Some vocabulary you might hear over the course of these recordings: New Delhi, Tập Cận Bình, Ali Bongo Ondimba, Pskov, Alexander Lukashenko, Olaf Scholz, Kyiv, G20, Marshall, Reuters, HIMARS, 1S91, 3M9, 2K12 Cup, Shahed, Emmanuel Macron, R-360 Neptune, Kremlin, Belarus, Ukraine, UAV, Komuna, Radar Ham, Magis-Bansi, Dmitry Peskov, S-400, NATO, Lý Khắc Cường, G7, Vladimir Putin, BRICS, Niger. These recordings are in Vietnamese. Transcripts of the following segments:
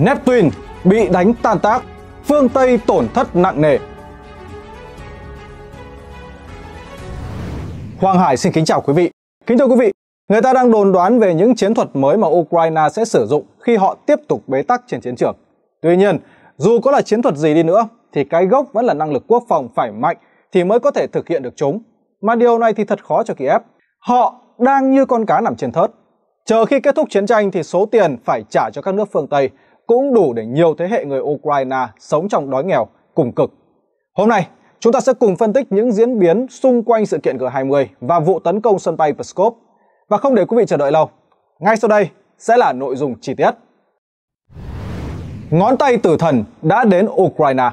Neptune bị đánh tan tác, phương Tây tổn thất nặng nề. Hoàng Hải xin kính chào quý vị. Kính thưa quý vị, người ta đang đồn đoán về những chiến thuật mới mà Ukraine sẽ sử dụng khi họ tiếp tục bế tắc trên chiến trường. Tuy nhiên, dù có là chiến thuật gì đi nữa, thì cái gốc vẫn là năng lực quốc phòng phải mạnh thì mới có thể thực hiện được chúng. Mà điều này thì thật khó cho Kiev. Họ đang như con cá nằm trên thớt. Chờ khi kết thúc chiến tranh thì số tiền phải trả cho các nước phương Tây cũng đủ để nhiều thế hệ người Ukraine sống trong đói nghèo, cùng cực. Hôm nay, chúng ta sẽ cùng phân tích những diễn biến xung quanh sự kiện G20 và vụ tấn công sân bay Pskov. Và không để quý vị chờ đợi lâu, ngay sau đây sẽ là nội dung chi tiết. Ngón tay tử thần đã đến Ukraine.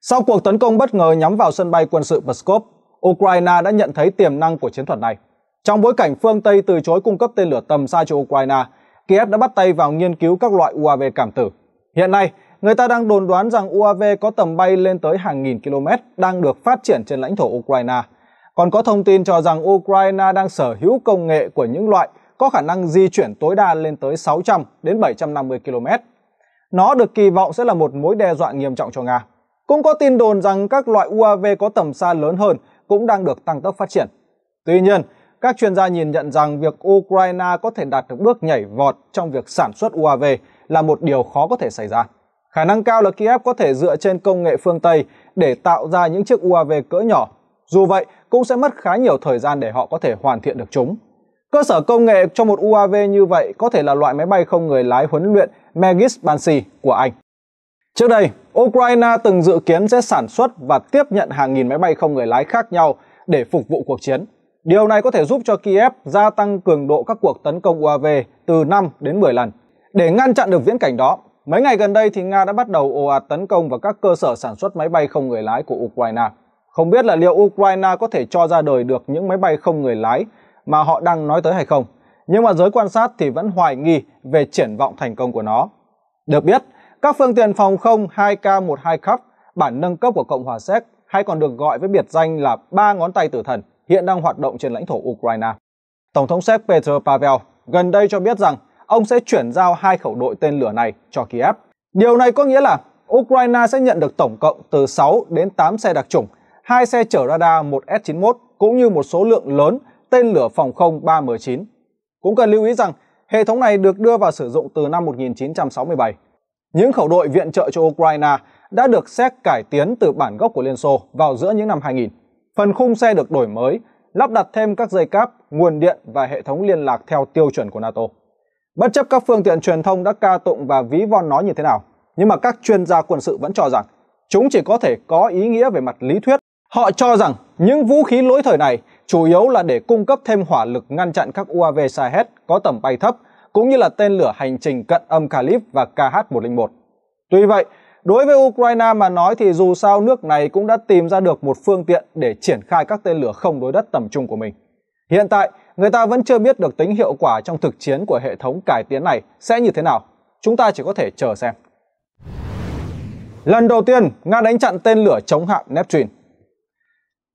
Sau cuộc tấn công bất ngờ nhắm vào sân bay quân sự Pskov, Ukraine đã nhận thấy tiềm năng của chiến thuật này. Trong bối cảnh phương Tây từ chối cung cấp tên lửa tầm xa cho Ukraine, Kiev đã bắt tay vào nghiên cứu các loại UAV cảm tử. Hiện nay, người ta đang đồn đoán rằng UAV có tầm bay lên tới hàng nghìn km đang được phát triển trên lãnh thổ Ukraine. Còn có thông tin cho rằng Ukraine đang sở hữu công nghệ của những loại có khả năng di chuyển tối đa lên tới 600 đến 750 km. Nó được kỳ vọng sẽ là một mối đe dọa nghiêm trọng cho Nga. Cũng có tin đồn rằng các loại UAV có tầm xa lớn hơn cũng đang được tăng tốc phát triển. Tuy nhiên, các chuyên gia nhìn nhận rằng việc Ukraine có thể đạt được bước nhảy vọt trong việc sản xuất UAV là một điều khó có thể xảy ra. Khả năng cao là Kiev có thể dựa trên công nghệ phương Tây để tạo ra những chiếc UAV cỡ nhỏ. Dù vậy, cũng sẽ mất khá nhiều thời gian để họ có thể hoàn thiện được chúng. Cơ sở công nghệ cho một UAV như vậy có thể là loại máy bay không người lái huấn luyện Magis-Bansi của Anh. Trước đây, Ukraine từng dự kiến sẽ sản xuất và tiếp nhận hàng nghìn máy bay không người lái khác nhau để phục vụ cuộc chiến. Điều này có thể giúp cho Kiev gia tăng cường độ các cuộc tấn công UAV từ 5 đến 10 lần. Để ngăn chặn được viễn cảnh đó, mấy ngày gần đây thì Nga đã bắt đầu ồ ạt tấn công vào các cơ sở sản xuất máy bay không người lái của Ukraine. Không biết là liệu Ukraine có thể cho ra đời được những máy bay không người lái mà họ đang nói tới hay không, nhưng mà giới quan sát thì vẫn hoài nghi về triển vọng thành công của nó. Được biết, các phương tiện phòng không 2K12 Cup, bản nâng cấp của Cộng hòa Séc hay còn được gọi với biệt danh là ba ngón tay tử thần, hiện đang hoạt động trên lãnh thổ Ukraine. Tổng thống Séc Peter Pavel gần đây cho biết rằng ông sẽ chuyển giao 2 khẩu đội tên lửa này cho Kiev. Điều này có nghĩa là Ukraine sẽ nhận được tổng cộng từ 6 đến 8 xe đặc chủng, 2 xe chở radar 1S91 cũng như một số lượng lớn tên lửa phòng không 3M9. Cũng cần lưu ý rằng hệ thống này được đưa vào sử dụng từ năm 1967. Những khẩu đội viện trợ cho Ukraine đã được Séc cải tiến từ bản gốc của Liên Xô vào giữa những năm 2000. Phần khung xe được đổi mới, lắp đặt thêm các dây cáp, nguồn điện và hệ thống liên lạc theo tiêu chuẩn của NATO. Bất chấp các phương tiện truyền thông đã ca tụng và ví von nó như thế nào, nhưng mà các chuyên gia quân sự vẫn cho rằng chúng chỉ có thể có ý nghĩa về mặt lý thuyết. Họ cho rằng những vũ khí lỗi thời này chủ yếu là để cung cấp thêm hỏa lực ngăn chặn các UAV Shahed có tầm bay thấp, cũng như là tên lửa hành trình cận âm Calip và KH-101. Tuy vậy, đối với Ukraine mà nói thì dù sao nước này cũng đã tìm ra được một phương tiện để triển khai các tên lửa không đối đất tầm trung của mình. Hiện tại, người ta vẫn chưa biết được tính hiệu quả trong thực chiến của hệ thống cải tiến này sẽ như thế nào. Chúng ta chỉ có thể chờ xem. Lần đầu tiên, Nga đánh chặn tên lửa chống hạm Neptune.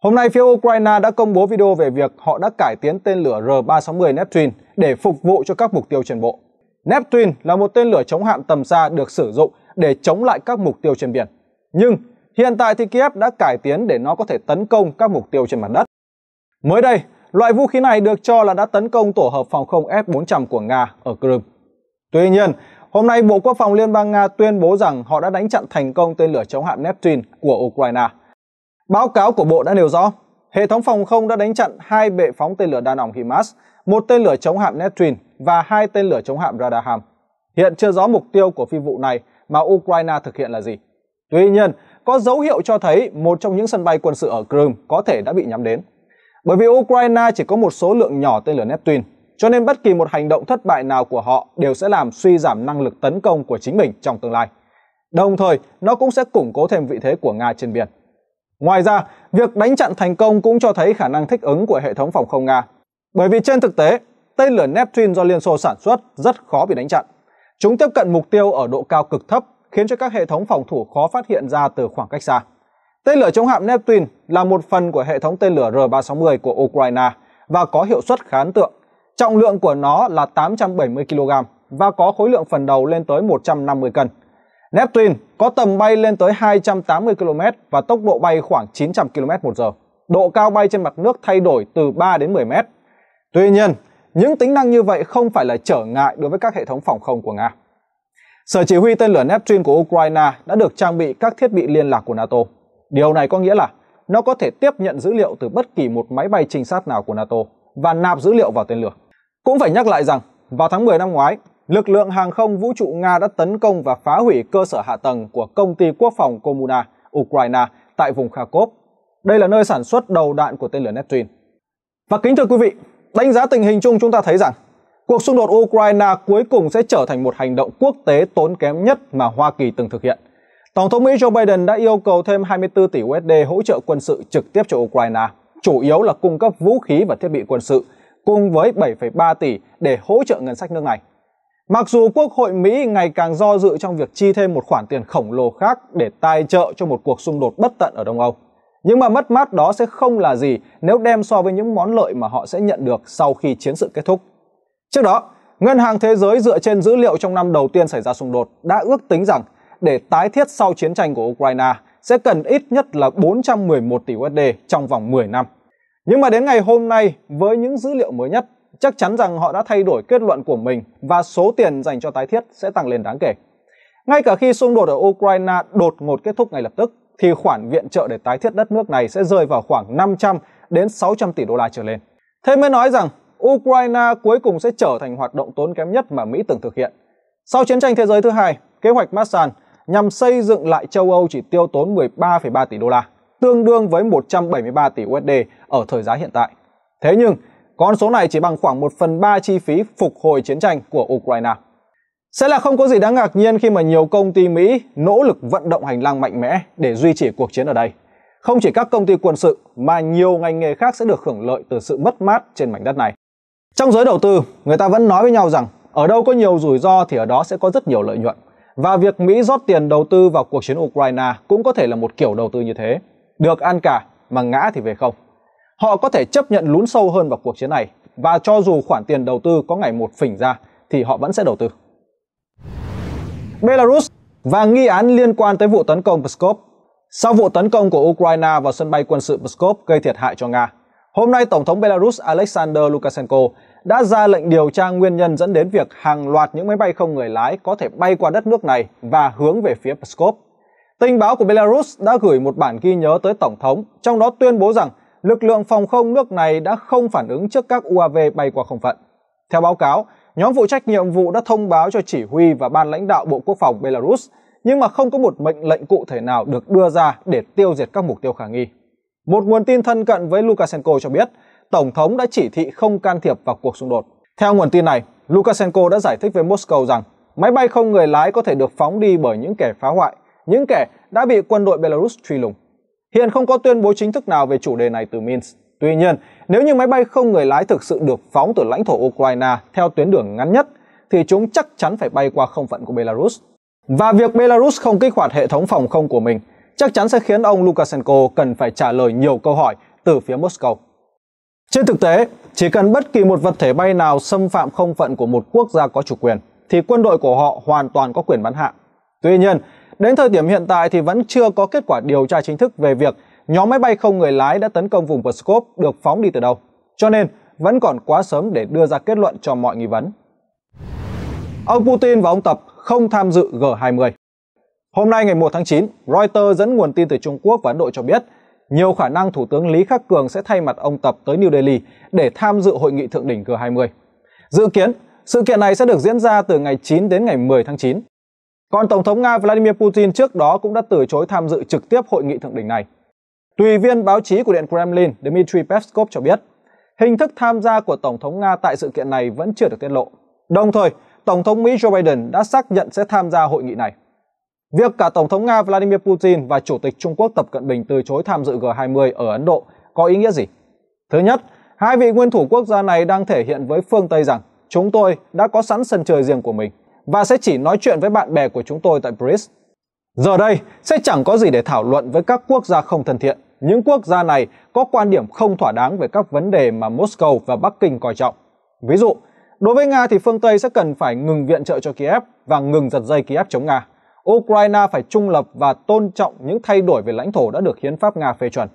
Hôm nay, phía Ukraine đã công bố video về việc họ đã cải tiến tên lửa R-360 Neptune để phục vụ cho các mục tiêu trên bộ. Neptune là một tên lửa chống hạm tầm xa được sử dụng để chống lại các mục tiêu trên biển. Nhưng hiện tại thì Kiev đã cải tiến để nó có thể tấn công các mục tiêu trên mặt đất. Mới đây, loại vũ khí này được cho là đã tấn công tổ hợp phòng không S-400 của Nga ở Krum. Tuy nhiên, hôm nay Bộ Quốc phòng Liên bang Nga tuyên bố rằng họ đã đánh chặn thành công tên lửa chống hạm Neptune của Ukraine. Báo cáo của Bộ đã nêu rõ, hệ thống phòng không đã đánh chặn 2 bệ phóng tên lửa đa nòng HIMARS, một tên lửa chống hạm Neptune và 2 tên lửa chống hạm Radar Ham. Hiện chưa rõ mục tiêu của phi vụ này mà Ukraine thực hiện là gì. Tuy nhiên, có dấu hiệu cho thấy một trong những sân bay quân sự ở Crimea có thể đã bị nhắm đến. Bởi vì Ukraine chỉ có một số lượng nhỏ tên lửa Neptune, cho nên bất kỳ một hành động thất bại nào của họ đều sẽ làm suy giảm năng lực tấn công của chính mình trong tương lai. Đồng thời, nó cũng sẽ củng cố thêm vị thế của Nga trên biển. Ngoài ra, việc đánh chặn thành công cũng cho thấy khả năng thích ứng của hệ thống phòng không Nga. Bởi vì trên thực tế, tên lửa Neptune do Liên Xô sản xuất rất khó bị đánh chặn. Chúng tiếp cận mục tiêu ở độ cao cực thấp, khiến cho các hệ thống phòng thủ khó phát hiện ra từ khoảng cách xa. Tên lửa chống hạm Neptune là một phần của hệ thống tên lửa R-360 của Ukraine và có hiệu suất khá ấn tượng. Trọng lượng của nó là 870 kg, và có khối lượng phần đầu lên tới 150 cân. Neptune có tầm bay lên tới 280 km và tốc độ bay khoảng 900 km/h. Độ cao bay trên mặt nước thay đổi từ 3 đến 10 m. Tuy nhiên, những tính năng như vậy không phải là trở ngại đối với các hệ thống phòng không của Nga. Sở chỉ huy tên lửa Neptune của Ukraine đã được trang bị các thiết bị liên lạc của NATO. Điều này có nghĩa là nó có thể tiếp nhận dữ liệu từ bất kỳ một máy bay trinh sát nào của NATO và nạp dữ liệu vào tên lửa. Cũng phải nhắc lại rằng, vào tháng 10 năm ngoái, lực lượng hàng không vũ trụ Nga đã tấn công và phá hủy cơ sở hạ tầng của công ty quốc phòng Komuna, Ukraine tại vùng Kharkov. Đây là nơi sản xuất đầu đạn của tên lửa Neptune. Và kính thưa quý vị, đánh giá tình hình chung chúng ta thấy rằng cuộc xung đột Ukraine cuối cùng sẽ trở thành một hành động quốc tế tốn kém nhất mà Hoa Kỳ từng thực hiện. Tổng thống Mỹ Joe Biden đã yêu cầu thêm 24 tỷ USD hỗ trợ quân sự trực tiếp cho Ukraine, chủ yếu là cung cấp vũ khí và thiết bị quân sự, cùng với 7,3 tỷ để hỗ trợ ngân sách nước này. Mặc dù Quốc hội Mỹ ngày càng do dự trong việc chi thêm một khoản tiền khổng lồ khác để tài trợ cho một cuộc xung đột bất tận ở Đông Âu, nhưng mà mất mát đó sẽ không là gì nếu đem so với những món lợi mà họ sẽ nhận được sau khi chiến sự kết thúc. Trước đó, Ngân hàng Thế giới dựa trên dữ liệu trong năm đầu tiên xảy ra xung đột đã ước tính rằng để tái thiết sau chiến tranh của Ukraine sẽ cần ít nhất là 411 tỷ USD trong vòng 10 năm. Nhưng mà đến ngày hôm nay, với những dữ liệu mới nhất, chắc chắn rằng họ đã thay đổi kết luận của mình và số tiền dành cho tái thiết sẽ tăng lên đáng kể. Ngay cả khi xung đột ở Ukraine đột ngột kết thúc ngay lập tức, thì khoản viện trợ để tái thiết đất nước này sẽ rơi vào khoảng 500 đến 600 tỷ đô la trở lên. Thế mới nói rằng Ukraine cuối cùng sẽ trở thành hoạt động tốn kém nhất mà Mỹ từng thực hiện. Sau chiến tranh thế giới thứ hai, kế hoạch Marshall nhằm xây dựng lại châu Âu chỉ tiêu tốn 13,3 tỷ đô la, tương đương với 173 tỷ USD ở thời giá hiện tại. Thế nhưng, con số này chỉ bằng khoảng 1/3 chi phí phục hồi chiến tranh của Ukraine. Sẽ là không có gì đáng ngạc nhiên khi mà nhiều công ty Mỹ nỗ lực vận động hành lang mạnh mẽ để duy trì cuộc chiến ở đây. Không chỉ các công ty quân sự mà nhiều ngành nghề khác sẽ được hưởng lợi từ sự mất mát trên mảnh đất này. Trong giới đầu tư, người ta vẫn nói với nhau rằng ở đâu có nhiều rủi ro thì ở đó sẽ có rất nhiều lợi nhuận. Và việc Mỹ rót tiền đầu tư vào cuộc chiến Ukraine cũng có thể là một kiểu đầu tư như thế. Được ăn cả mà ngã thì về không. Họ có thể chấp nhận lún sâu hơn vào cuộc chiến này và cho dù khoản tiền đầu tư có ngày một phình ra thì họ vẫn sẽ đầu tư. Belarus và nghi án liên quan tới vụ tấn công Pskov. Sau vụ tấn công của Ukraine vào sân bay quân sự Pskov gây thiệt hại cho Nga, hôm nay Tổng thống Belarus Alexander Lukashenko đã ra lệnh điều tra nguyên nhân dẫn đến việc hàng loạt những máy bay không người lái có thể bay qua đất nước này và hướng về phía Pskov. Tình báo của Belarus đã gửi một bản ghi nhớ tới Tổng thống, trong đó tuyên bố rằng lực lượng phòng không nước này đã không phản ứng trước các UAV bay qua không phận. Theo báo cáo, nhóm phụ trách nhiệm vụ đã thông báo cho chỉ huy và ban lãnh đạo Bộ Quốc phòng Belarus, nhưng mà không có một mệnh lệnh cụ thể nào được đưa ra để tiêu diệt các mục tiêu khả nghi. Một nguồn tin thân cận với Lukashenko cho biết, Tổng thống đã chỉ thị không can thiệp vào cuộc xung đột. Theo nguồn tin này, Lukashenko đã giải thích với Moscow rằng máy bay không người lái có thể được phóng đi bởi những kẻ phá hoại, những kẻ đã bị quân đội Belarus truy lùng. Hiện không có tuyên bố chính thức nào về chủ đề này từ Minsk. Tuy nhiên, nếu như máy bay không người lái thực sự được phóng từ lãnh thổ Ukraine theo tuyến đường ngắn nhất, thì chúng chắc chắn phải bay qua không phận của Belarus. Và việc Belarus không kích hoạt hệ thống phòng không của mình chắc chắn sẽ khiến ông Lukashenko cần phải trả lời nhiều câu hỏi từ phía Moscow. Trên thực tế, chỉ cần bất kỳ một vật thể bay nào xâm phạm không phận của một quốc gia có chủ quyền, thì quân đội của họ hoàn toàn có quyền bắn hạ. Tuy nhiên, đến thời điểm hiện tại thì vẫn chưa có kết quả điều tra chính thức về việc nhóm máy bay không người lái đã tấn công vùng Pskov được phóng đi từ đâu, cho nên vẫn còn quá sớm để đưa ra kết luận cho mọi nghi vấn. Ông Putin và ông Tập không tham dự G20. Hôm nay ngày 1 tháng 9, Reuters dẫn nguồn tin từ Trung Quốc và Ấn Độ cho biết nhiều khả năng Thủ tướng Lý Khắc Cường sẽ thay mặt ông Tập tới New Delhi để tham dự hội nghị thượng đỉnh G20. Dự kiến, sự kiện này sẽ được diễn ra từ ngày 9 đến ngày 10 tháng 9. Còn Tổng thống Nga Vladimir Putin trước đó cũng đã từ chối tham dự trực tiếp hội nghị thượng đỉnh này. Tùy viên báo chí của Điện Kremlin Dmitry Peskov cho biết, hình thức tham gia của Tổng thống Nga tại sự kiện này vẫn chưa được tiết lộ. Đồng thời, Tổng thống Mỹ Joe Biden đã xác nhận sẽ tham gia hội nghị này. Việc cả Tổng thống Nga Vladimir Putin và Chủ tịch Trung Quốc Tập Cận Bình từ chối tham dự G20 ở Ấn Độ có ý nghĩa gì? Thứ nhất, hai vị nguyên thủ quốc gia này đang thể hiện với phương Tây rằng chúng tôi đã có sẵn sân chơi riêng của mình và sẽ chỉ nói chuyện với bạn bè của chúng tôi tại BRICS. Giờ đây sẽ chẳng có gì để thảo luận với các quốc gia không thân thiện. Những quốc gia này có quan điểm không thỏa đáng về các vấn đề mà Moscow và Bắc Kinh coi trọng. Ví dụ, Đối với Nga thì phương Tây sẽ cần phải ngừng viện trợ cho Kiev và ngừng giật dây Kiev chống Nga. Ukraine phải trung lập và tôn trọng những thay đổi về lãnh thổ đã được hiến pháp Nga phê chuẩn.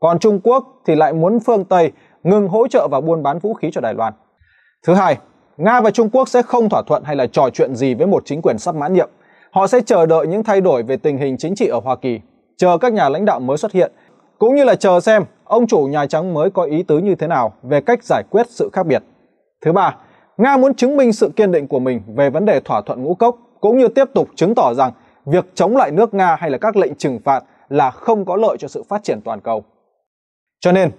Còn Trung Quốc thì lại muốn phương Tây ngừng hỗ trợ và buôn bán vũ khí cho Đài Loan. Thứ hai, Nga và Trung Quốc sẽ không thỏa thuận hay là trò chuyện gì với một chính quyền sắp mãn nhiệm. Họ sẽ chờ đợi những thay đổi về tình hình chính trị ở Hoa Kỳ, chờ các nhà lãnh đạo mới xuất hiện, cũng như là chờ xem ông chủ Nhà Trắng mới có ý tứ như thế nào về cách giải quyết sự khác biệt. Thứ ba, Nga muốn chứng minh sự kiên định của mình về vấn đề thỏa thuận ngũ cốc, cũng như tiếp tục chứng tỏ rằng việc chống lại nước Nga hay là các lệnh trừng phạt là không có lợi cho sự phát triển toàn cầu. Cho nên,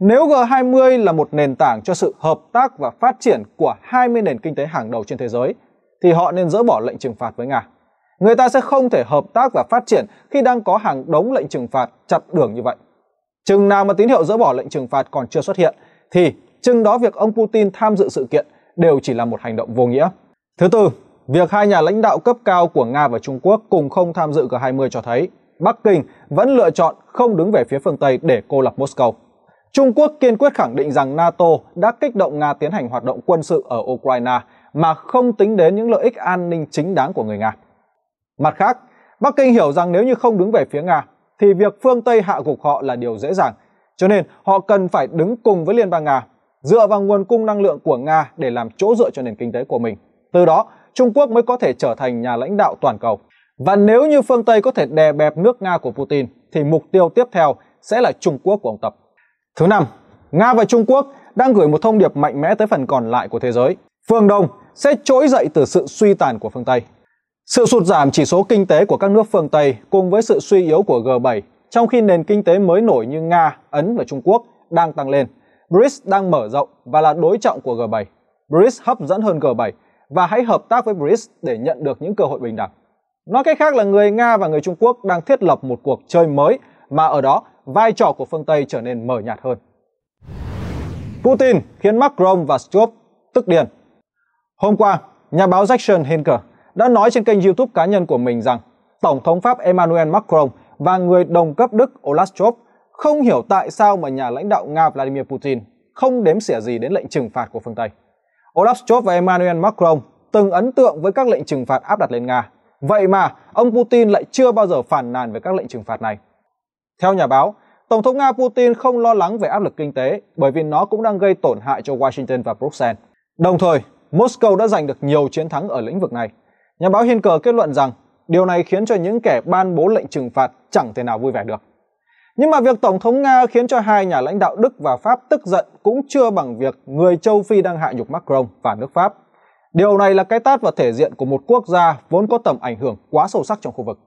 nếu G20 là một nền tảng cho sự hợp tác và phát triển của 20 nền kinh tế hàng đầu trên thế giới, thì họ nên dỡ bỏ lệnh trừng phạt với Nga. Người ta sẽ không thể hợp tác và phát triển khi đang có hàng đống lệnh trừng phạt chặn đường như vậy. Chừng nào mà tín hiệu dỡ bỏ lệnh trừng phạt còn chưa xuất hiện, thì chừng đó việc ông Putin tham dự sự kiện đều chỉ là một hành động vô nghĩa. Thứ tư, việc hai nhà lãnh đạo cấp cao của Nga và Trung Quốc cùng không tham dự G20 cho thấy Bắc Kinh vẫn lựa chọn không đứng về phía phương Tây để cô lập Moscow. Trung Quốc kiên quyết khẳng định rằng NATO đã kích động Nga tiến hành hoạt động quân sự ở Ukraine mà không tính đến những lợi ích an ninh chính đáng của người Nga. Mặt khác, Bắc Kinh hiểu rằng nếu như không đứng về phía Nga, thì việc phương Tây hạ gục họ là điều dễ dàng. Cho nên họ cần phải đứng cùng với Liên bang Nga, dựa vào nguồn cung năng lượng của Nga để làm chỗ dựa cho nền kinh tế của mình. Từ đó, Trung Quốc mới có thể trở thành nhà lãnh đạo toàn cầu. Và nếu như phương Tây có thể đè bẹp nước Nga của Putin, thì mục tiêu tiếp theo sẽ là Trung Quốc của ông Tập. Thứ năm, Nga và Trung Quốc đang gửi một thông điệp mạnh mẽ tới phần còn lại của thế giới. Phương Đông sẽ trỗi dậy từ sự suy tàn của phương Tây. Sự sụt giảm chỉ số kinh tế của các nước phương Tây cùng với sự suy yếu của G7, trong khi nền kinh tế mới nổi như Nga, Ấn và Trung Quốc đang tăng lên. BRICS đang mở rộng và là đối trọng của G7. BRICS hấp dẫn hơn G7 và hãy hợp tác với BRICS để nhận được những cơ hội bình đẳng. Nói cách khác là người Nga và người Trung Quốc đang thiết lập một cuộc chơi mới mà ở đó vai trò của phương Tây trở nên mờ nhạt hơn. Putin khiến Macron và Pskov tức điên. Hôm qua, nhà báo Jackson Henker đã nói trên kênh YouTube cá nhân của mình rằng Tổng thống Pháp Emmanuel Macron và người đồng cấp Đức Olaf Scholz không hiểu tại sao mà nhà lãnh đạo Nga Vladimir Putin không đếm xỉa gì đến lệnh trừng phạt của phương Tây. Olaf Scholz và Emmanuel Macron từng ấn tượng với các lệnh trừng phạt áp đặt lên Nga. Vậy mà ông Putin lại chưa bao giờ phản nàn về các lệnh trừng phạt này. Theo nhà báo, Tổng thống Nga Putin không lo lắng về áp lực kinh tế bởi vì nó cũng đang gây tổn hại cho Washington và Bruxelles. Đồng thời, Moscow đã giành được nhiều chiến thắng ở lĩnh vực này. Nhà báo Hiên Cờ kết luận rằng điều này khiến cho những kẻ ban bố lệnh trừng phạt chẳng thể nào vui vẻ được. Nhưng mà việc Tổng thống Nga khiến cho hai nhà lãnh đạo Đức và Pháp tức giận cũng chưa bằng việc người châu Phi đang hạ nhục Macron và nước Pháp. Điều này là cái tát vào thể diện của một quốc gia vốn có tầm ảnh hưởng quá sâu sắc trong khu vực.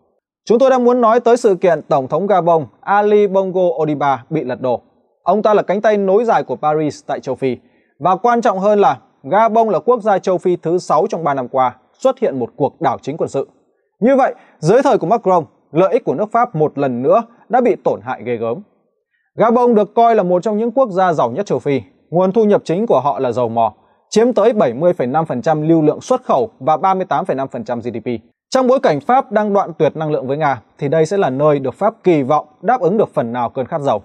Chúng tôi đang muốn nói tới sự kiện Tổng thống Gabon Ali Bongo Ondimba bị lật đổ. Ông ta là cánh tay nối dài của Paris tại châu Phi. Và quan trọng hơn là Gabon là quốc gia châu Phi thứ 6 trong 3 năm qua xuất hiện một cuộc đảo chính quân sự. Như vậy, dưới thời của Macron, lợi ích của nước Pháp một lần nữa đã bị tổn hại ghê gớm. Gabon được coi là một trong những quốc gia giàu nhất châu Phi. Nguồn thu nhập chính của họ là dầu mỏ, chiếm tới 70,5% lưu lượng xuất khẩu và 38,5% GDP. Trong bối cảnh Pháp đang đoạn tuyệt năng lượng với Nga, thì đây sẽ là nơi được Pháp kỳ vọng đáp ứng được phần nào cơn khát dầu.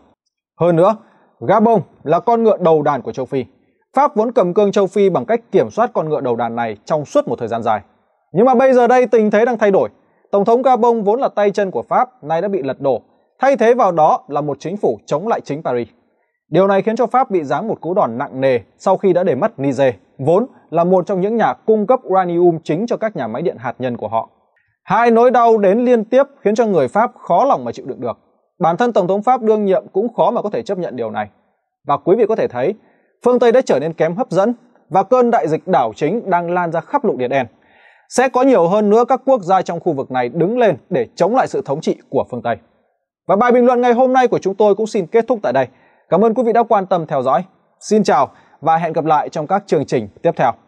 Hơn nữa, Gabon là con ngựa đầu đàn của châu Phi. Pháp vốn cầm cương châu Phi bằng cách kiểm soát con ngựa đầu đàn này trong suốt một thời gian dài. Nhưng mà bây giờ đây tình thế đang thay đổi. Tổng thống Gabon vốn là tay chân của Pháp nay đã bị lật đổ, thay thế vào đó là một chính phủ chống lại chính Paris. Điều này khiến cho Pháp bị giáng một cú đòn nặng nề sau khi đã để mất Niger, vốn là một trong những nhà cung cấp uranium chính cho các nhà máy điện hạt nhân của họ. Hai nỗi đau đến liên tiếp khiến cho người Pháp khó lòng mà chịu đựng được. Bản thân Tổng thống Pháp đương nhiệm cũng khó mà có thể chấp nhận điều này. Và quý vị có thể thấy, phương Tây đã trở nên kém hấp dẫn và cơn đại dịch đảo chính đang lan ra khắp lục địa đen. Sẽ có nhiều hơn nữa các quốc gia trong khu vực này đứng lên để chống lại sự thống trị của phương Tây. Và bài bình luận ngày hôm nay của chúng tôi cũng xin kết thúc tại đây. Cảm ơn quý vị đã quan tâm theo dõi. Xin chào và hẹn gặp lại trong các chương trình tiếp theo.